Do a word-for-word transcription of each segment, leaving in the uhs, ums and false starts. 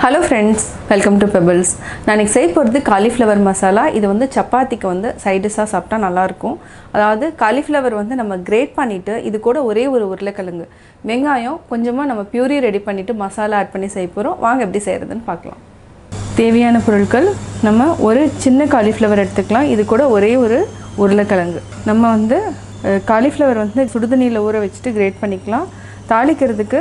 Hello friends, welcome to Pebbles. நான் இங்க செய்ய போறது காலிஃப்ளவர் மசாலா. இது வந்து சப்பாத்திக்கு வந்து சைடு டிஷ்ஷா சாப்பிட்டா நல்லா இருக்கும். அதாவது காலிஃப்ளவர் வந்து நம்ம கிரேட் பண்ணிட்டு இது கூட ஒரே ஒரு உருளைக்கிழங்கு, வெங்காயம் கொஞ்சமா நம்ம பியூரி ரெடி பண்ணிட்டு மசாலா ஆட் பண்ணி செய்ய போறோம். வாங்க எப்படி செய்யறதுன்னு பார்க்கலாம். தேவையான பொருட்கள் நம்ம ஒரு சின்ன காலிஃப்ளவர் எடுத்துக்கலாம். இது கூட ஒரே ஒரு உருளைக்கிழங்கு. நம்ம வந்து காலிஃப்ளவர் வந்து சுடுதண்ணில ஊற வச்சிட்டு கிரேட் பண்ணிக்கலாம். தாளிக்கிறதுக்கு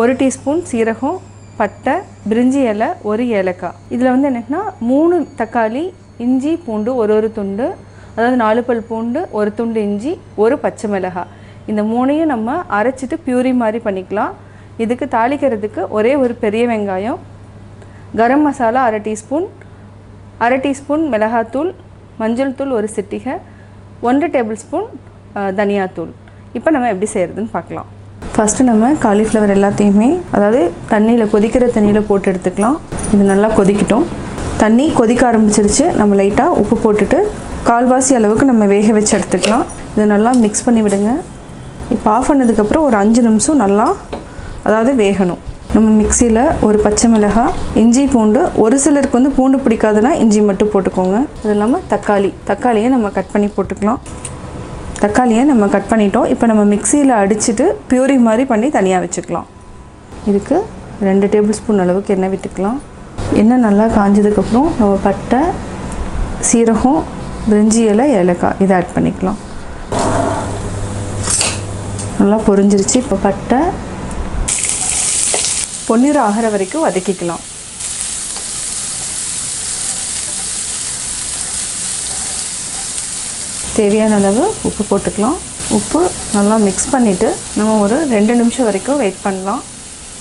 ஒரு டீஸ்பூன் சீரகம், பட்டை, பிரிஞ்சி இலை, ஒரு ஏலக்காய். இதில் வந்து என்னன்னா மூணு தக்காளி, இஞ்சி பூண்டு ஒரு ஒரு துண்டு, அதாவது நாலு பல் பூண்டு, ஒரு துண்டு இஞ்சி, ஒரு பச்சை மிளகாய். இந்த மூணையும் நம்ம அரைச்சிட்டு பியூரி மாதிரி பண்ணிக்கலாம். இதுக்கு தாளிக்கிறதுக்கு ஒரே ஒரு பெரிய வெங்காயம், கரம் மசாலா அரை டீஸ்பூன், அரை டீஸ்பூன் மிளகாத்தூள், மஞ்சள் தூள் ஒரு சிட்டிகை, ஒன்று டேபிள் ஸ்பூன் தனியாத்தூள். இப்போ நம்ம எப்படி செய்கிறதுன்னு பார்க்கலாம். ஃபஸ்ட்டு நம்ம காலிஃப்ளவர் எல்லாத்தையுமே அதாவது தண்ணியில் கொதிக்கிற தண்ணியில் போட்டு எடுத்துக்கலாம். இது நல்லா கொதிக்கட்டும். தண்ணி கொதிக்க ஆரம்பிச்சிருச்சு. நம்ம லைட்டாக உப்பு போட்டுட்டு கால்வாசி அளவுக்கு நம்ம வேக வச்சு எடுத்துக்கலாம். இது நல்லா மிக்ஸ் பண்ணி விடுங்க. இப்போ ஆஃப் பண்ணதுக்கப்புறம் ஒரு அஞ்சு நிமிஷம் நல்லா அதாவது வேகணும். நம்ம மிக்சியில் ஒரு பச்சை மிளகாய், இஞ்சி பூண்டு, ஒரு சிலருக்கு வந்து பூண்டு பிடிக்காதுன்னா இஞ்சி மட்டும் போட்டுக்கோங்க. அது இல்லாமல் தக்காளி தக்காளியை நம்ம கட் பண்ணி போட்டுக்கலாம். தக்காளியை நம்ம கட் பண்ணிட்டோம். இப்போ நம்ம மிக்சியில் அடிச்சுட்டு பியூரி மாதிரி பண்ணி தனியாக வச்சுக்கலாம். இதுக்கு ரெண்டு டேபிள் ஸ்பூன் அளவுக்கு எண்ணெய் விட்டுக்கலாம். எண்ணெய் நல்லா காஞ்சதுக்கப்புறம் நம்ம பட்டை, சீரகம், பிரிஞ்சி இலை, ஏலக்காய் இதை ஆட் பண்ணிக்கலாம். நல்லா பொரிஞ்சிருச்சு. இப்போ பட்டை பொன்னிறம் ஆகிற வரைக்கும் வதக்கிக்கலாம். தேவையான அளவு உப்பு போட்டுக்கலாம். உப்பு நல்லா மிக்ஸ் பண்ணிவிட்டு நம்ம ஒரு ரெண்டு நிமிஷம் வரைக்கும் வெயிட் பண்ணலாம்.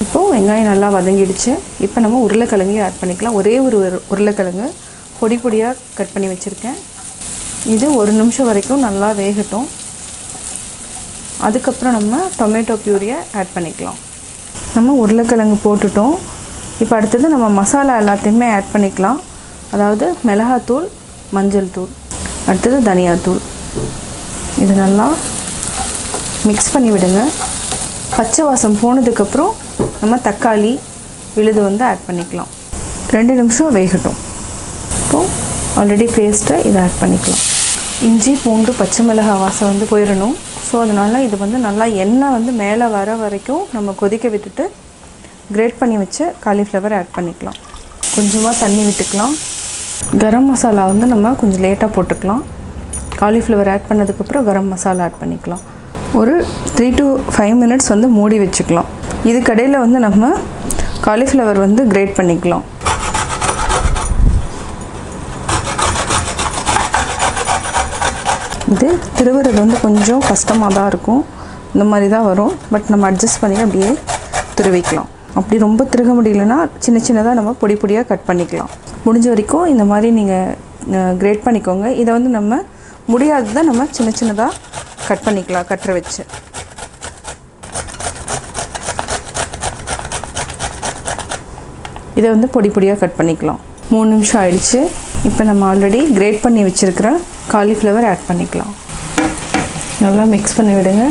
இப்போது வெங்காயம் நல்லா வதங்கிடுச்சு. இப்போ நம்ம உருளைக்கிழங்கு ஆட் பண்ணிக்கலாம். ஒரே ஒரு உருளைக்கிழங்கு பொடி பொடியாக கட் பண்ணி வச்சுருக்கேன். இது ஒரு நிமிஷம் வரைக்கும் நல்லா வேகட்டும். அதுக்கப்புறம் நம்ம டொமேட்டோ பியூரியை ஆட் பண்ணிக்கலாம். நம்ம உருளைக்கிழங்கு போட்டுட்டோம். இப்போ அடுத்தது நம்ம மசாலா எல்லாத்தையுமே ஆட் பண்ணிக்கலாம். அதாவது மிளகாத்தூள், மஞ்சள் தூள், அடுத்தது தனியாத்தூள். இது நல்லா மிக்ஸ் பண்ணி விடுங்க. பச்சை வாசம் போனதுக்கப்புறம் நம்ம தக்காளி விழுது வந்து ஆட் பண்ணிக்கலாம். ரெண்டு நிமிஷம் வேகட்டும். இப்போது ஆல்ரெடி பேஸ்ட்டை இதை ஆட் பண்ணிக்கலாம். இஞ்சி பூண்டு பச்சை மிளகாய் வாசம் வந்து போயிடணும். ஸோ அதனால் இது வந்து நல்லா எண்ணெய் வந்து மேலே வர வரைக்கும் நம்ம கொதிக்க விட்டுட்டு கிரேட் பண்ணி வச்சு காலிஃப்ளவர் ஆட் பண்ணிக்கலாம். கொஞ்சமாக தண்ணி விட்டுக்கலாம். கரம் மசாலா வந்து நம்ம கொஞ்சம் லேட்டாக போட்டுக்கலாம். காலிஃப்ளவர் ஆட் பண்ணதுக்கப்புறம் கரம் மசாலா ஆட் பண்ணிக்கலாம். ஒரு த்ரீ டு ஃபைவ் மினிட்ஸ் வந்து மூடி வச்சுக்கலாம். இதுக்கடையில் வந்து நம்ம காலிஃப்ளவர் வந்து கிரேட் பண்ணிக்கலாம். இது திருவுறது வந்து கொஞ்சம் கஷ்டமாக தான் இருக்கும். இந்த மாதிரி தான் வரும். பட் நம்ம அட்ஜஸ்ட் பண்ணி அப்படியே திருவிக்கலாம். அப்படி ரொம்ப திருக முடியலன்னா சின்ன சின்னதாக நம்ம பொடி பொடியாக கட் பண்ணிக்கலாம். முடிஞ்ச வரைக்கும் இந்த மாதிரி நீங்கள் கிரேட் பண்ணிக்கோங்க. இதை வந்து நம்ம முடியாது தான் நம்ம சின்ன சின்னதாக கட் பண்ணிக்கலாம். கட்டுற வச்சு இதை வந்து பொடி பொடியாக கட் பண்ணிக்கலாம். மூணு நிமிஷம் ஆயிடுச்சு. இப்போ நம்ம ஆல்ரெடி கிரேட் பண்ணி வச்சுருக்கிற காலிஃப்ளவர் ஆட் பண்ணிக்கலாம். நல்லா மிக்ஸ் பண்ணி விடுங்க.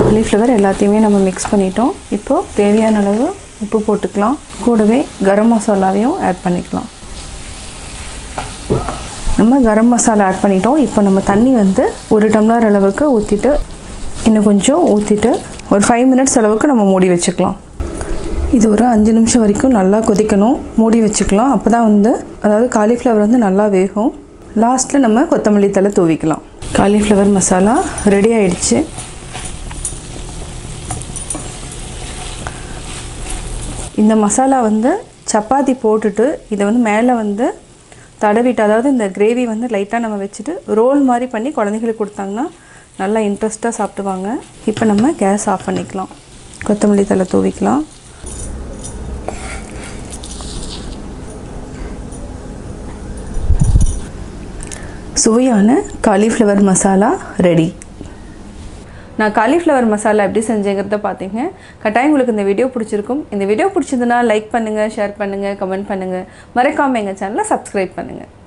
காலிஃப்ளவர் எல்லாத்தையுமே நம்ம மிக்ஸ் பண்ணிட்டோம். இப்போது தேவையான அளவு உப்பு போட்டுக்கலாம். கூடவே கரம் மசாலாவையும் ஆட் பண்ணிக்கலாம். நம்ம கரம் மசாலா ஆட் பண்ணிட்டோம். இப்போ நம்ம தண்ணி வந்து ஒரு டம்ளர் அளவுக்கு ஊற்றிட்டு இன்னும் கொஞ்சம் ஊற்றிட்டு ஒரு ஃபைவ் மினிட்ஸ் அளவுக்கு நம்ம மூடி வச்சுக்கலாம். இது ஒரு அஞ்சு நிமிஷம் வரைக்கும் நல்லா கொதிக்கணும். மூடி வச்சுக்கலாம். அப்போ தான் வந்து அதாவது காலிஃப்ளவர் வந்து நல்லா வேகும். லாஸ்ட்டில் நம்ம கொத்தமல்லி தலை தூவிக்கலாம். காலிஃப்ளவர் மசாலா ரெடி ஆயிடுச்சு. இந்த மசாலா வந்து சப்பாத்தி போட்டுட்டு இதை வந்து மேலே வந்து தடவிட்டு அதாவது இந்த கிரேவி வந்து லைட்டாக நம்ம வச்சுட்டு ரோல் மாதிரி பண்ணி குழந்தைங்களுக்கு கொடுத்தாங்கன்னா நல்லா இன்ட்ரெஸ்ட்டாக சாப்பிடுவாங்க. இப்போ நம்ம கேஸ் ஆஃப் பண்ணிக்கலாம். கொத்தமல்லி தலை தூவிக்கலாம். சுவையான காலிஃப்ளவர் மசாலா ரெடி. நான் காலிஃப்ளவர் மசாலா எப்படி செஞ்சேங்கிறத பார்த்தீங்க. கட்டாயம் உங்களுக்கு இந்த வீடியோ பிடிச்சிருக்கும். இந்த வீடியோ பிடிச்சதுன்னா லைக் பண்ணுங்கள், ஷேர் பண்ணுங்கள், கமெண்ட் பண்ணுங்கள். மறக்காமல் எங்கள் சேனலை சப்ஸ்கிரைப் பண்ணுங்கள்.